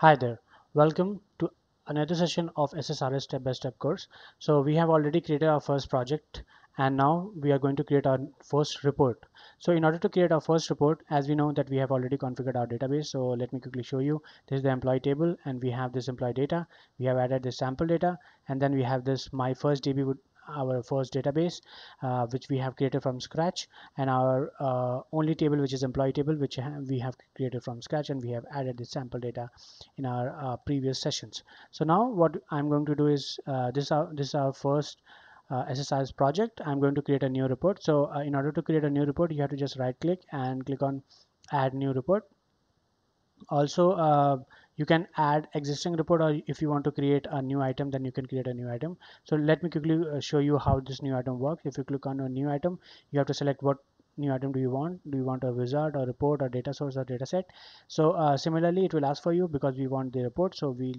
Hi there, welcome to another session of SSRS step-by-step course. So we have already created our first project and now we are going to create our first report. So in order to create our first report, as we know that we have already configured our database, so let me quickly show you. This is the employee table and we have this employee data, we have added this sample data, and then we have this my first DB, our first database which we have created from scratch, and our only table, which is employee table, which we have created from scratch, and we have added the sample data in our previous sessions. So now what I'm going to do is this is our first SSRS project. I'm going to create a new report. So in order to create a new report, you have to just right click and click on add new report. Also you can add existing report, or if you want to create a new item, then you can create a new item. So let me quickly show you how this new item works. If you click on a new item, you have to select what new item do you want. Do you want a wizard or report or data source or data set? So similarly it will ask for you, because we want the report, so we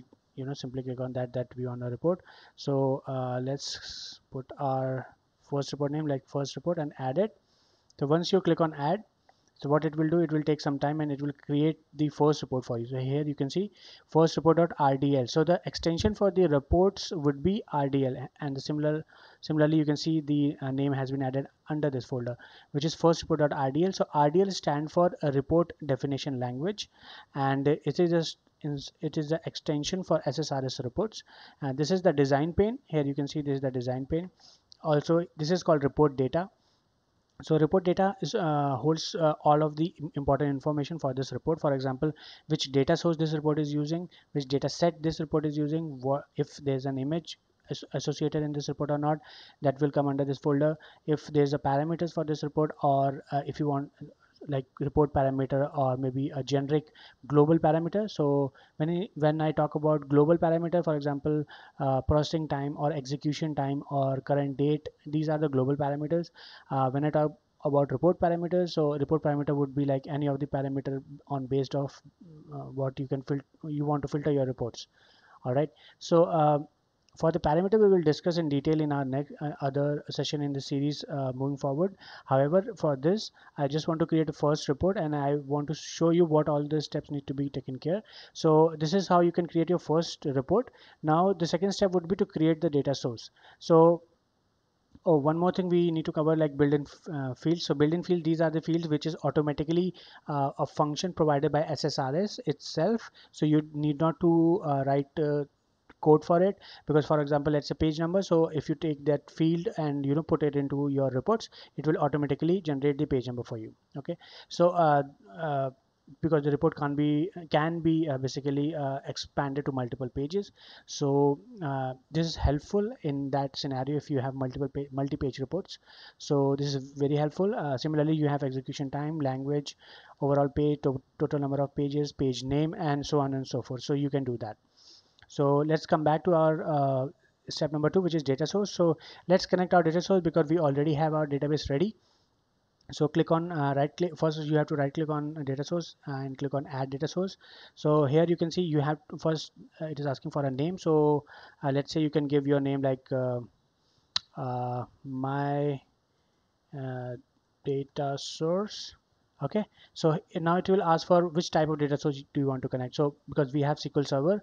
simply click on that we want a report. So let's put our first report name like first report and add it. So once you click on add, so what it will do, it will take some time and it will create the first report for you. So here you can see first report.rdl. So the extension for the reports would be RDL, and the similarly you can see the name has been added under this folder, which is first report.rdl. So RDL stands for a report definition language, and it is the extension for SSRS reports. And this is the design pane. Here you can see this is the design pane. Also this is called report data. So report data is, holds all of the important information for this report. For example, which data source this report is using, which data set this report is using, if there's an image associated in this report or not, that will come under this folder. If there's a parameters for this report, or if you want like report parameter or maybe a generic global parameter. So when I talk about global parameter, for example processing time or execution time or current date, these are the global parameters. When I talk about report parameters, so report parameter would be like any of the parameter on based off what you want to filter your reports. All right, so for the parameter, we will discuss in detail in our next other session in the series moving forward. However, for this, I just want to create a first report and I want to show you what all the steps need to be taken care. So this is how you can create your first report. Now the second step would be to create the data source. So one more thing we need to cover, like built-in fields. So built-in field, these are the fields which is automatically a function provided by SSRS itself. So you need not to write code for it, because for example let's say page number, so if you take that field and put it into your reports, it will automatically generate the page number for you. Okay, so because the report can be basically expanded to multiple pages, so this is helpful in that scenario if you have multi-page reports. So this is very helpful. Similarly you have execution time, language, overall page, total number of pages, page name, and so on and so forth. So you can do that. So let's come back to our step number 2, which is data source. So let's connect our data source, because we already have our database ready. So click on right click. First you have to right click on data source and click on add data source. So here you can see you have to first it is asking for a name. So let's say you can give your name like my data source. Okay, so now it will ask for which type of data source do you want to connect. So because we have SQL Server,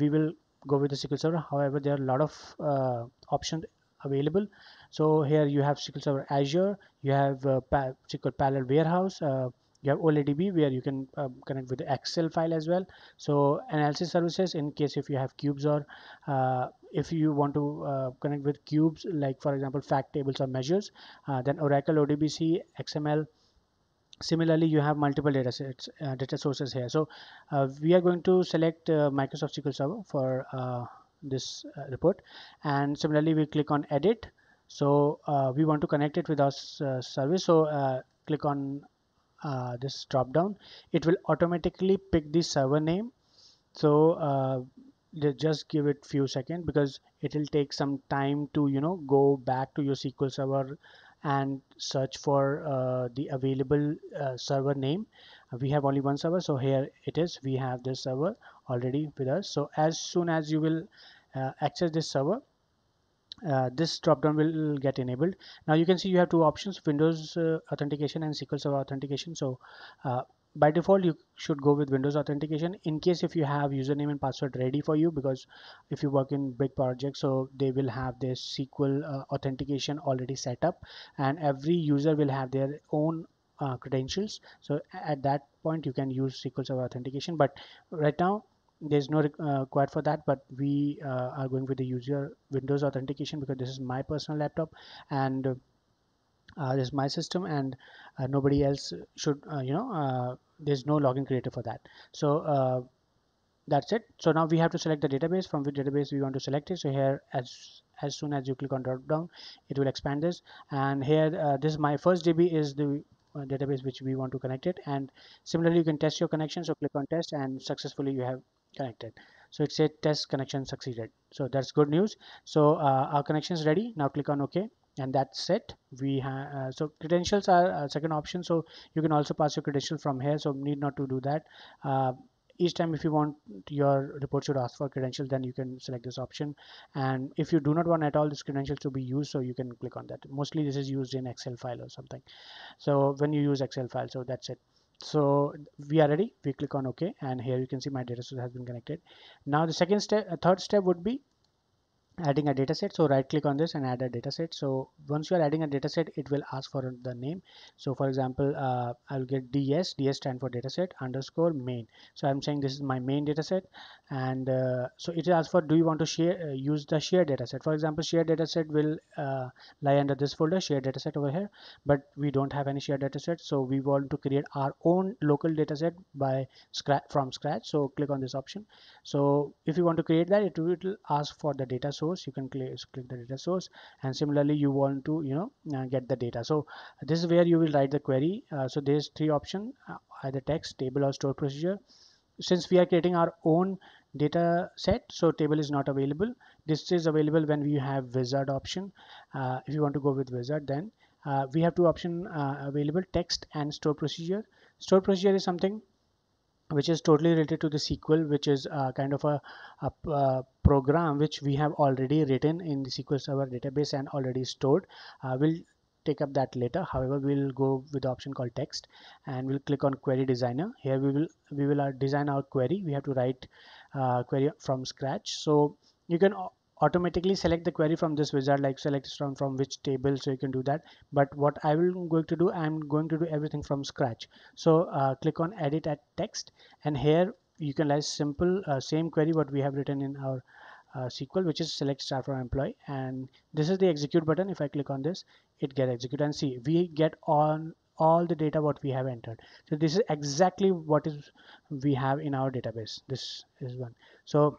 we will go with the SQL Server. However, there are a lot of options available. So here you have SQL Server Azure, you have SQL Parallel Warehouse, you have OLEDB, where you can connect with the Excel file as well. So analysis services, in case if you have cubes, or if you want to connect with cubes, like for example fact tables or measures, then Oracle, ODBC, XML. Similarly, you have multiple data sources here. So we are going to select Microsoft SQL Server for this report, and similarly we click on edit. So we want to connect it with our service. So click on this drop down. It will automatically pick the server name. So just give it few seconds, because it will take some time to go back to your SQL Server and search for the available server name. We have only one server, so here it is. We have this server already with us. So as soon as you will access this server, this drop down will get enabled. Now you can see you have two options, Windows authentication and SQL Server authentication. So by default you should go with Windows authentication in case if you have username and password ready for you, because if you work in big projects, so they will have their SQL authentication already set up, and every user will have their own credentials. So at that point you can use SQL Server authentication, but right now there's no required for that, but we are going with the user Windows authentication because this is my personal laptop and this is my system, and nobody else should there's no login creator for that. So that's it. So now we have to select the database, from which database we want to select it. So here, as soon as you click on drop down, it will expand this, and here this is my first DB is the database which we want to connect it, and similarly you can test your connection. So click on test, and successfully you have connected. So it said test connection succeeded, so that's good news. So our connection is ready. Now click on OK, and that's it. We have so credentials are second option, so you can also pass your credential from here, so need not to do that. Each time if you want your report should ask for credential, then you can select this option, and if you do not want at all this credential to be used, so you can click on that. Mostly this is used in Excel file or something, so when you use Excel file. So that's it. So we are ready, we click on OK, and here you can see my data source has been connected. Now the second step, third step would be adding a dataset. So right click on this and add a dataset. So once you are adding a dataset, it will ask for the name. So for example, I'll get DS. DS stand for dataset underscore main. So I'm saying this is my main dataset, and so it asks for do you want to share use the shared dataset. For example, shared dataset will lie under this folder, shared dataset over here. But we don't have any shared dataset, so we want to create our own local dataset by scratch, from scratch. So click on this option. So if you want to create that, it will ask for the data source. You can click the data source, and similarly you want to get the data. So this is where you will write the query. So there's three options, either text, table, or stored procedure. Since we are creating our own data set, so table is not available. This is available when we have wizard option. If you want to go with wizard, then we have two options available, text and stored procedure. Stored procedure is something which is totally related to the SQL, which is kind of a program which we have already written in the SQL Server database and already stored. We'll take up that later. However, we'll go with the option called text, and we'll click on query designer. Here we will design our query. We have to write query from scratch. So you can automatically select the query from this wizard, like select from which table, so you can do that. But what I'm going to do everything from scratch. So click on edit at text, and here you can like simple same query what we have written in our SQL, which is select star from employee, and this is the execute button. If I click on this, it get executed, and see we get on all the data what we have entered. So this is exactly what is we have in our database. This is one. So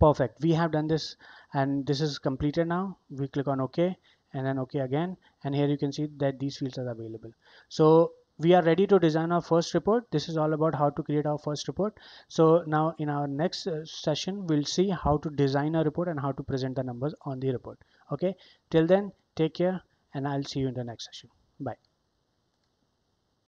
perfect, we have done this, and this is completed. Now we click on OK, and then OK again, and here you can see that these fields are available. So we are ready to design our first report. This is all about how to create our first report. So now in our next session, we'll see how to design a report and how to present the numbers on the report. Okay, till then, take care, and I'll see you in the next session. Bye.